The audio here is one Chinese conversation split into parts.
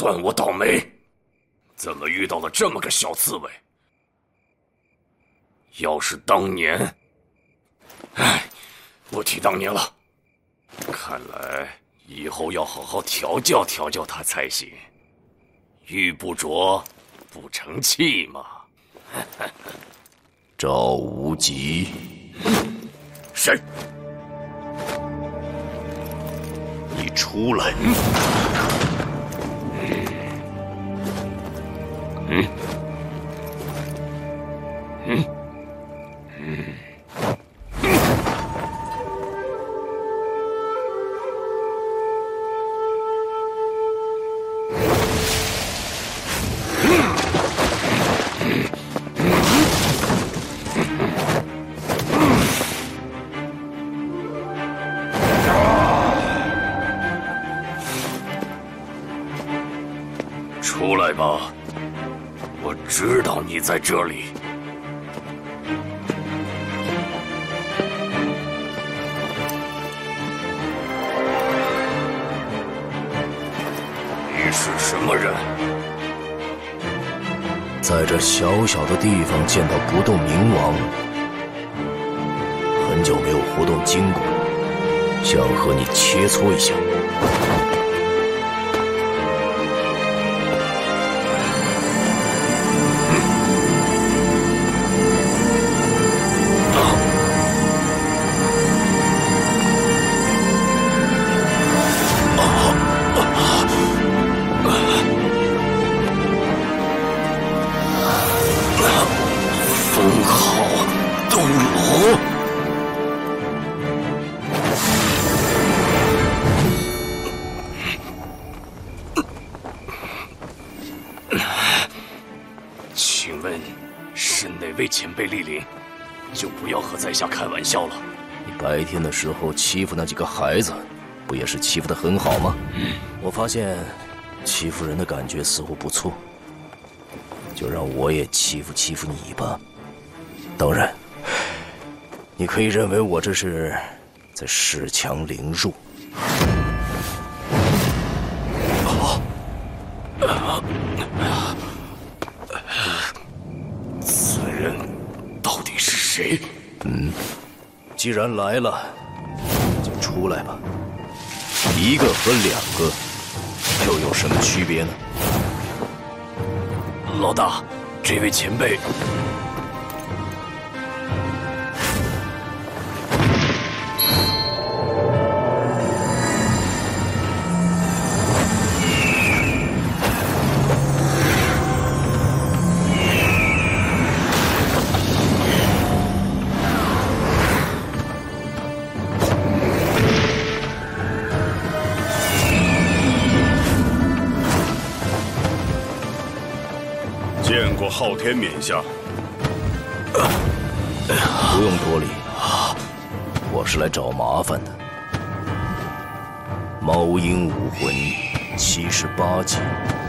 算我倒霉，怎么遇到了这么个小刺猬？要是当年……哎，不提当年了。看来以后要好好调教调教他才行。玉不琢，不成器嘛。赵无极，谁？你出来！出来吧，我知道你在这里。你是什么人？在这小小的地方见到不动明王，很久没有活动筋骨，想和你切磋一下。请问是哪位前辈莅临？就不要和在下开玩笑了。你白天的时候欺负那几个孩子，不也是欺负得很好吗？我发现欺负人的感觉似乎不错，就让我也欺负欺负你吧。当然，你可以认为我这是在恃强凌弱。既然来了，就出来吧。一个和两个又有什么区别呢？老大，这位前辈，见过昊天冕下。不用多礼，我是来找麻烦的。猫鹰武魂78级，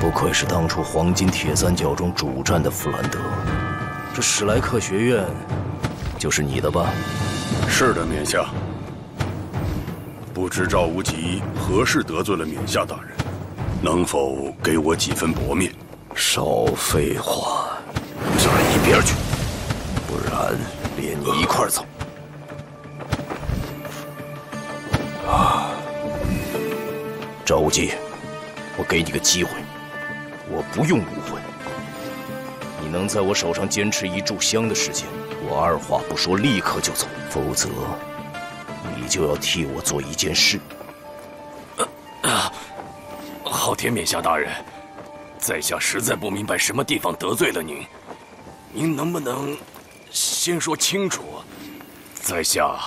不愧是当初黄金铁三角中主战的弗兰德。这史莱克学院就是你的吧？是的，冕下。不知赵无极何事得罪了冕下大人，能否给我几分薄面？少废话，站一边去，不然连你一块儿走。赵无极，我给你个机会，我不用武魂，你能在我手上坚持一炷香的时间，我二话不说立刻就走，否则你就要替我做一件事。昊天冕下大人，在下实在不明白什么地方得罪了您，您能不能先说清楚？在下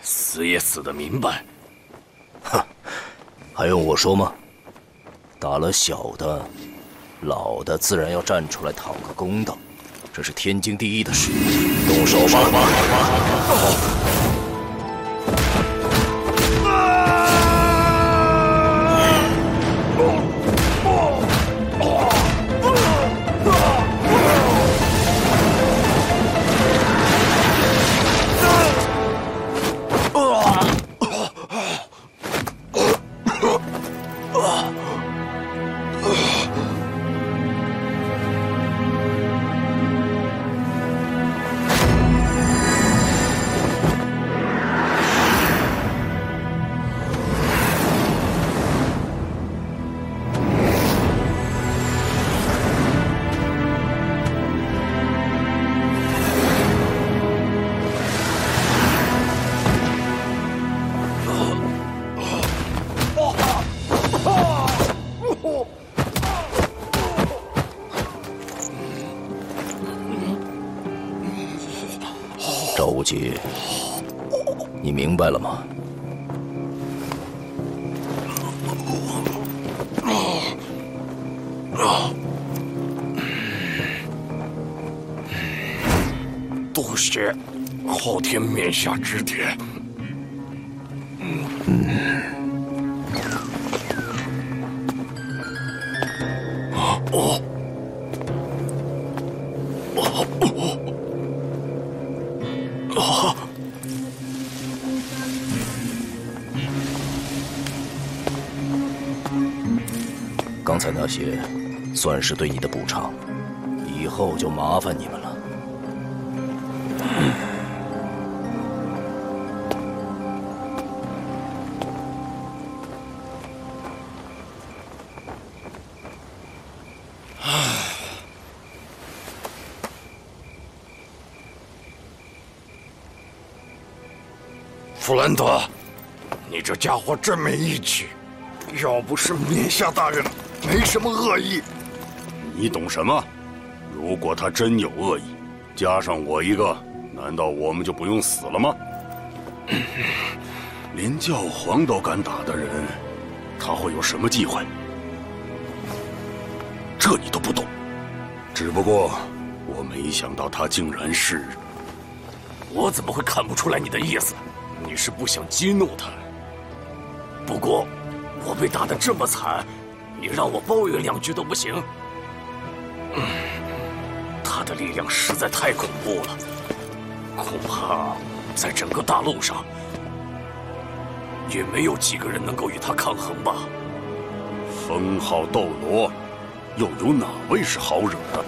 死也死得明白。哼，还用我说吗？打了小的，老的自然要站出来讨个公道，这是天经地义的事。动手吧！急，你明白了吗？多谢昊天面下指点。刚才那些算是对你的补偿，以后就麻烦你们了。弗兰德，你这家伙真没义气！要不是面下大人没什么恶意，你懂什么？如果他真有恶意，加上我一个，难道我们就不用死了吗？连教皇都敢打的人，他会有什么忌讳？这你都不懂。只不过我没想到他竟然是……我怎么会看不出来你的意思？你是不想激怒他？不过我被打得这么惨，你让我抱怨两句都不行。他的力量实在太恐怖了，恐怕在整个大陆上也没有几个人能够与他抗衡吧。封号斗罗，又有哪位是好惹的？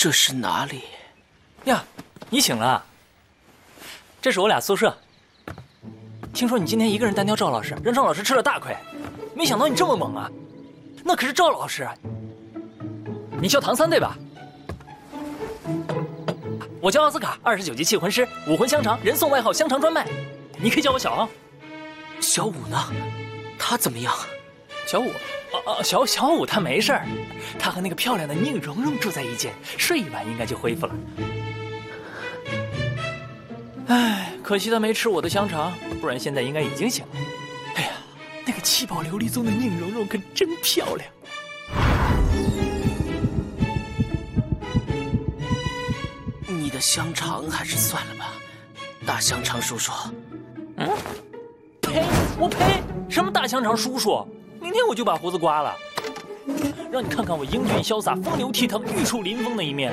这是哪里呀？你醒了。这是我俩宿舍。听说你今天一个人单挑赵老师，让赵老师吃了大亏。没想到你这么猛啊！那可是赵老师。你叫唐三对吧？我叫奥斯卡，29级气魂师，5魂香肠，人送外号香肠专卖。你可以叫我小奥。小五呢？他怎么样？小五。小五他没事儿，他和那个漂亮的宁荣荣住在一间，睡一晚应该就恢复了。哎，可惜他没吃我的香肠，不然现在应该已经醒了。哎呀，那个七宝琉璃宗的宁荣荣可真漂亮。你的香肠还是算了吧，大香肠叔叔。嗯？呸！我呸！什么大香肠叔叔？明天我就把胡子刮了，让你看看我英俊潇洒、风流倜傥、玉树临风的一面。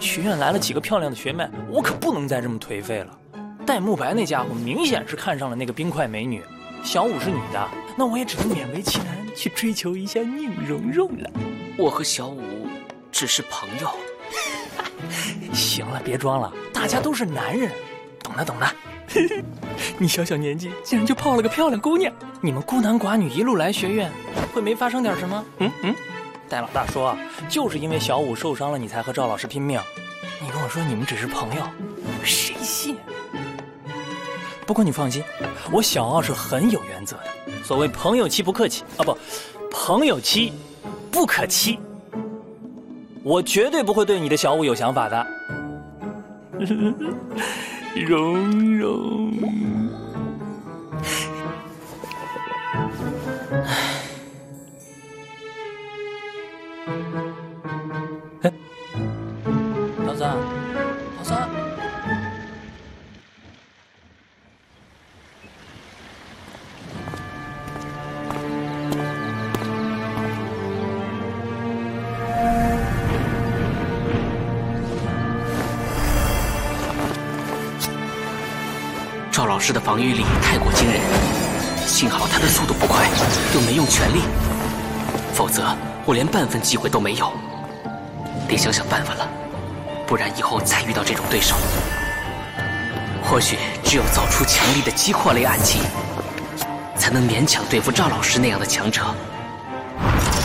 学院来了几个漂亮的学妹，我可不能再这么颓废了。戴沐白那家伙明显是看上了那个冰块美女，小五是你的，那我也只能勉为其难去追求一下宁荣荣了。我和小五只是朋友。行了，别装了，大家都是男人，懂的懂的。你小小年纪竟然就泡了个漂亮姑娘，你们孤男寡女一路来学院，会没发生点什么？戴老大说，就是因为小五受伤了，你才和赵老师拼命。你跟我说你们只是朋友，谁信？不过你放心，我小奥是很有原则的。所谓朋友妻不客气啊，不，朋友妻不可欺。我绝对不会对你的小五有想法的。蓉蓉，哎，唐三，唐三，赵老师的防御力太过惊人，幸好他的速度不快，又没用全力，否则我连半分机会都没有。得想想办法了，不然以后再遇到这种对手，或许只有造出强力的击破类暗器，才能勉强对付赵老师那样的强者。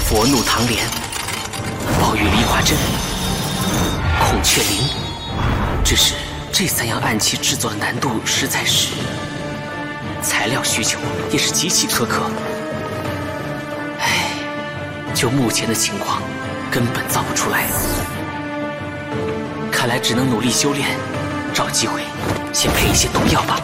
佛怒堂莲、暴雨梨花针、孔雀翎，只是这三样暗器制作的难度实在是，材料需求也是极其苛刻。唉，就目前的情况，根本造不出来。看来只能努力修炼，找机会先配一些毒药吧。